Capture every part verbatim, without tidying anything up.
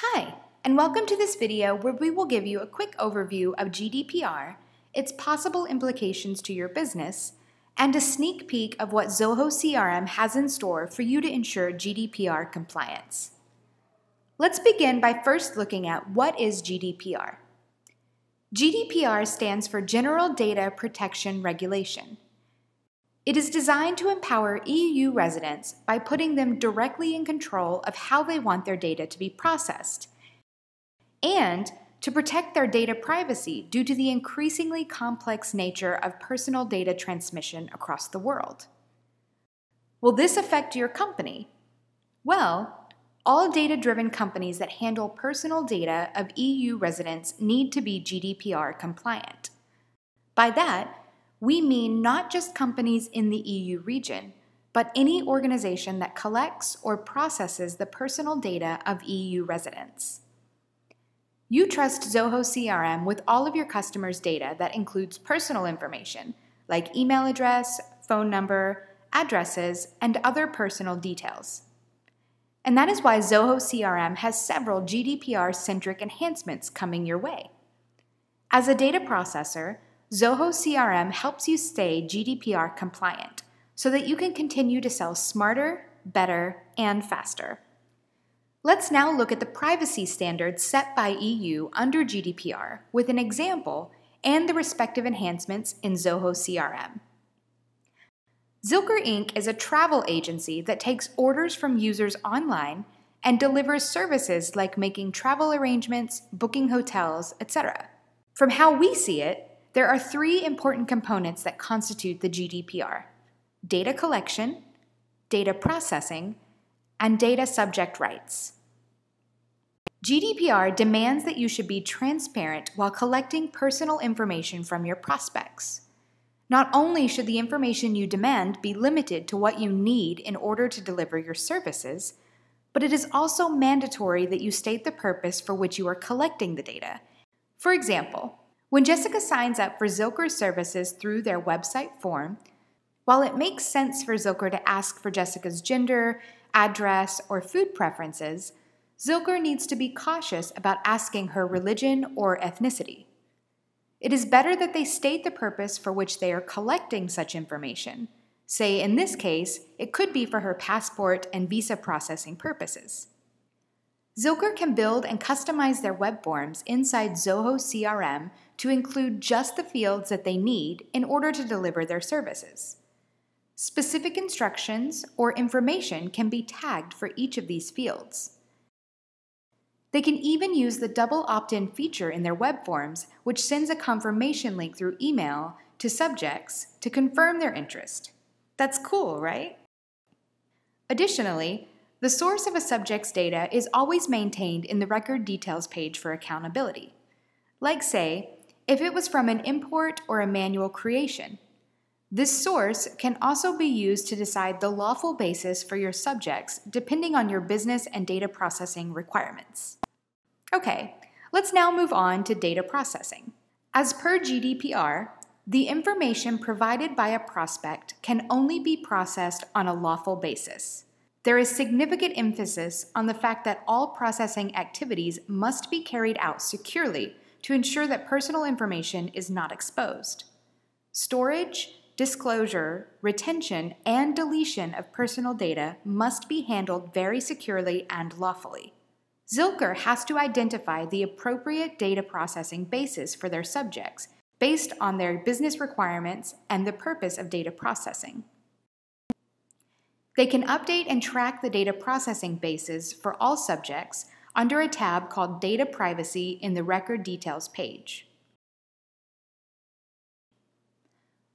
Hi, and welcome to this video where we will give you a quick overview of G D P R, its possible implications to your business, and a sneak peek of what Zoho C R M has in store for you to ensure G D P R compliance. Let's begin by first looking at what is G D P R. G D P R stands for General Data Protection Regulation. It is designed to empower E U residents by putting them directly in control of how they want their data to be processed, and to protect their data privacy due to the increasingly complex nature of personal data transmission across the world. Will this affect your company? Well, all data-driven companies that handle personal data of E U residents need to be G D P R compliant. By that, we mean not just companies in the E U region, but any organization that collects or processes the personal data of E U residents. You trust Zoho C R M with all of your customers' data that includes personal information, like email address, phone number, addresses, and other personal details. And that is why Zoho C R M has several G D P R-centric enhancements coming your way. As a data processor, Zoho C R M helps you stay G D P R compliant so that you can continue to sell smarter, better, and faster. Let's now look at the privacy standards set by E U under G D P R with an example and the respective enhancements in Zoho C R M. Zilker Incorporated is a travel agency that takes orders from users online and delivers services like making travel arrangements, booking hotels, et cetera. From how we see it, there are three important components that constitute the G D P R: data collection, data processing, and data subject rights. G D P R demands that you should be transparent while collecting personal information from your prospects. Not only should the information you demand be limited to what you need in order to deliver your services, but it is also mandatory that you state the purpose for which you are collecting the data. For example, when Jessica signs up for Zilker services through their website form, while it makes sense for Zilker to ask for Jessica's gender, address, or food preferences, Zilker needs to be cautious about asking her religion or ethnicity. It is better that they state the purpose for which they are collecting such information. Say, in this case, it could be for her passport and visa processing purposes. Zilker can build and customize their web forms inside Zoho C R M to include just the fields that they need in order to deliver their services. Specific instructions or information can be tagged for each of these fields. They can even use the double opt-in feature in their web forms, which sends a confirmation link through email to subjects to confirm their interest. That's cool, right? Additionally, the source of a subject's data is always maintained in the Record Details page for accountability. Like, say, if it was from an import or a manual creation. This source can also be used to decide the lawful basis for your subjects depending on your business and data processing requirements. Okay, let's now move on to data processing. As per G D P R, the information provided by a prospect can only be processed on a lawful basis. There is significant emphasis on the fact that all processing activities must be carried out securely to ensure that personal information is not exposed. Storage, disclosure, retention, and deletion of personal data must be handled very securely and lawfully. Zilker has to identify the appropriate data processing basis for their subjects based on their business requirements and the purpose of data processing. They can update and track the data processing bases for all subjects under a tab called Data Privacy in the Record Details page.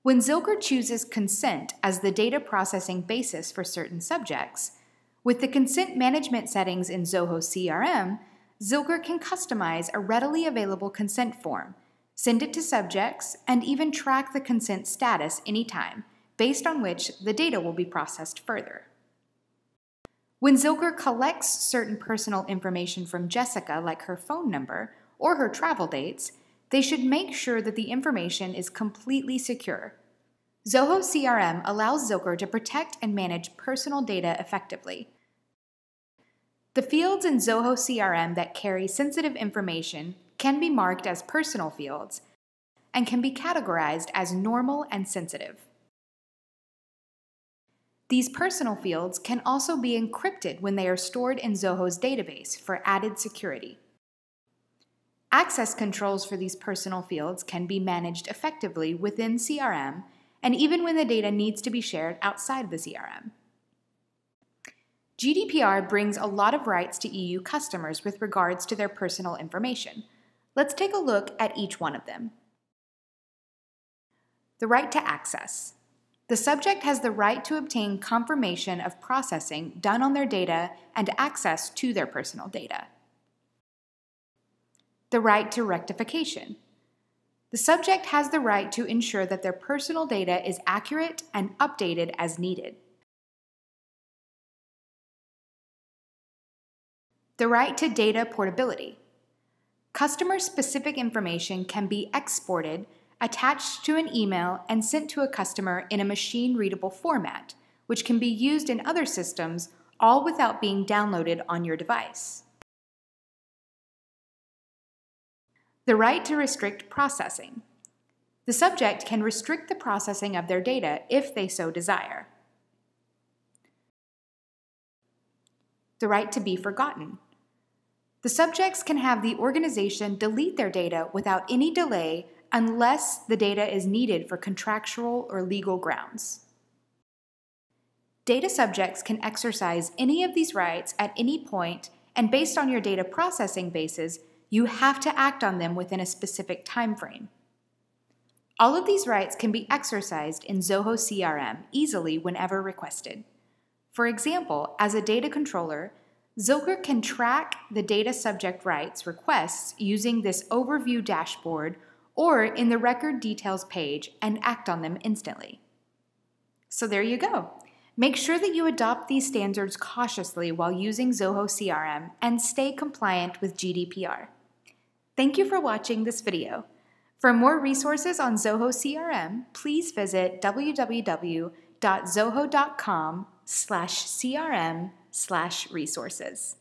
When Zilker chooses consent as the data processing basis for certain subjects, with the consent management settings in Zoho C R M, Zilker can customize a readily available consent form, send it to subjects, and even track the consent status anytime, based on which the data will be processed further. When Zilker collects certain personal information from Jessica, like her phone number or her travel dates, they should make sure that the information is completely secure. Zoho C R M allows Zilker to protect and manage personal data effectively. The fields in Zoho C R M that carry sensitive information can be marked as personal fields and can be categorized as normal and sensitive. These personal fields can also be encrypted when they are stored in Zoho's database for added security. Access controls for these personal fields can be managed effectively within C R M and even when the data needs to be shared outside the C R M. G D P R brings a lot of rights to E U customers with regards to their personal information. Let's take a look at each one of them. The right to access. The subject has the right to obtain confirmation of processing done on their data and access to their personal data. The right to rectification. The subject has the right to ensure that their personal data is accurate and updated as needed. The right to data portability. Customer-specific information can be exported, attached to an email, and sent to a customer in a machine-readable format, which can be used in other systems, all without being downloaded on your device. The right to restrict processing. The subject can restrict the processing of their data if they so desire. The right to be forgotten. The subjects can have the organization delete their data without any delay unless the data is needed for contractual or legal grounds. Data subjects can exercise any of these rights at any point, and based on your data processing basis, you have to act on them within a specific time frame. All of these rights can be exercised in Zoho C R M easily whenever requested. For example, as a data controller, Zilker can track the data subject rights requests using this overview dashboard or in the record details page and act on them instantly. So there you go. Make sure that you adopt these standards cautiously while using Zoho C R M and stay compliant with G D P R. Thank you for watching this video. For more resources on Zoho C R M, please visit w w w dot zoho dot com slash C R M slash resources.